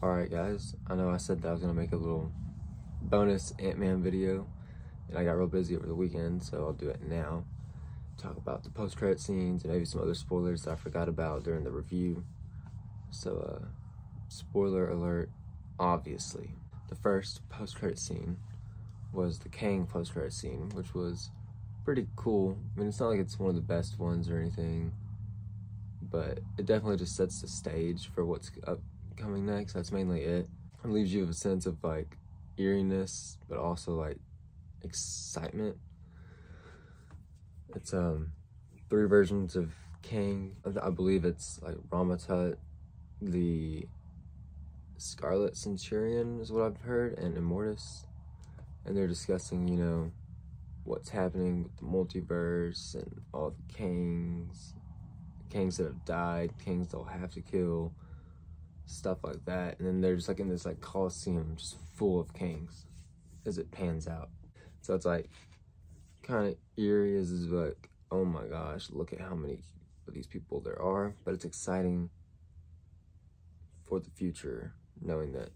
Alright guys, I know I said that I was going to make a little bonus Ant-Man video, and I got real busy over the weekend, so I'll do it now. Talk about the post-credit scenes and maybe some other spoilers that I forgot about during the review. So, spoiler alert, obviously. The first post-credit scene was the Kang post-credit scene, which was pretty cool. I mean, it's not like it's one of the best ones or anything, but it definitely just sets the stage for what's upcoming next. That's mainly it. It leaves you with a sense of like eeriness, but also like excitement. It's three versions of Kang. I believe it's like Ramatut, the Scarlet Centurion is what I've heard, and Immortus. And they're discussing, you know, what's happening with the multiverse and all the Kangs. Kangs that have died, Kangs they'll have to kill, stuff like that. And then they're just like in this like coliseum just full of Kangs as it pans out. So it's like kind of eerie, as is like, oh my gosh, look at how many of these people there are. But it's exciting for the future, knowing that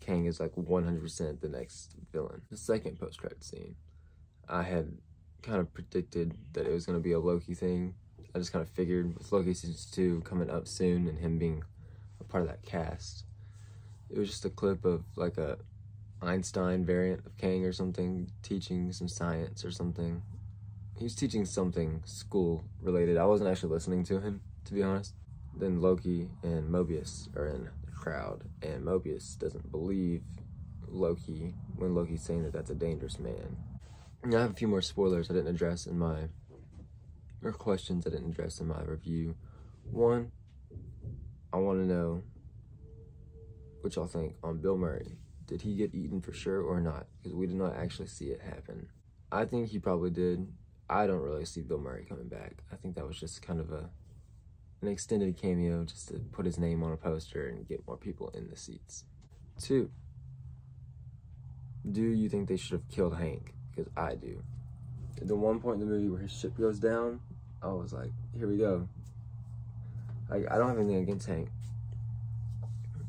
Kang is like 100% the next villain. The second post-credit scene, I had kind of predicted that it was going to be a Loki thing. I just kind of figured with Loki season 2 coming up soon and him being a part of that cast, it was just a clip of like a Einstein variant of Kang or something, teaching some science or something. He was teaching something school related. I wasn't actually listening to him, to be honest. Then Loki and Mobius are in the crowd, and Mobius doesn't believe Loki when Loki's saying that that's a dangerous man. And I have a few more spoilers I didn't address in my, or questions I didn't address in my review. One, I want to know what y'all think on Bill Murray. Did he get eaten for sure or not? Because we did not actually see it happen. I think he probably did. I don't really see Bill Murray coming back. I think that was just kind of an extended cameo just to put his name on a poster and get more people in the seats. Two, do you think they should have killed Hank? Because I do. At the one point in the movie where his ship goes down, I was like, here we go. Like, I don't have anything against Hank,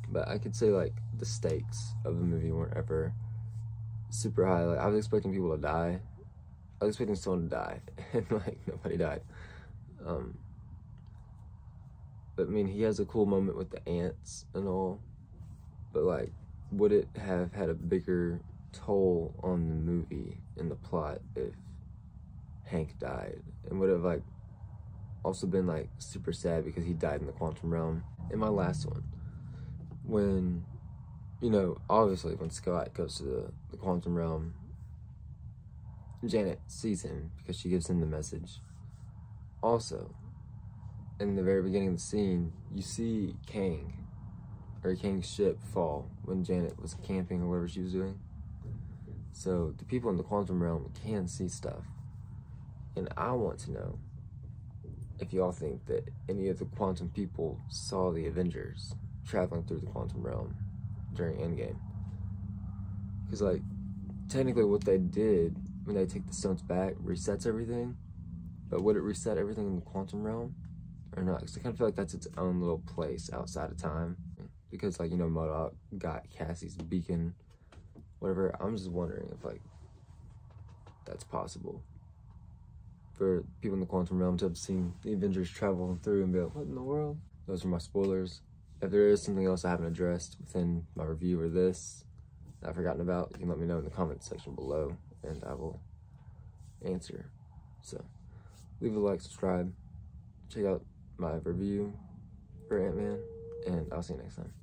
but I could say like the stakes of the movie weren't ever super high. Like, I was expecting people to die. I was expecting someone to die, and like nobody died. But I mean, he has a cool moment with the ants and all, but like, would it have had a bigger toll on the movie and the plot if Hank died? And would it have like also been like super sad because he died in the Quantum Realm? And my last one, when, you know, obviously when Scott goes to the Quantum Realm, Janet sees him because she gives him the message. Also, in the very beginning of the scene, you see Kang, or Kang's ship fall when Janet was camping or whatever she was doing. So the people in the Quantum Realm can see stuff. And I want to know if y'all think that any of the quantum people saw the Avengers traveling through the Quantum Realm during Endgame. Because, like, technically what they did when they take the stones back resets everything, but would it reset everything in the Quantum Realm or not? Because I kind of feel like that's its own little place outside of time. Because, like, you know, MODOK got Cassie's beacon, whatever. I'm just wondering if, like, that's possible for people in the Quantum Realm to have seen the Avengers travel through and be like, what in the world? Those are my spoilers. If there is something else I haven't addressed within my review or this that I've forgotten about, you can let me know in the comments section below, and I will answer. So, leave a like, subscribe, check out my review for Ant-Man, and I'll see you next time.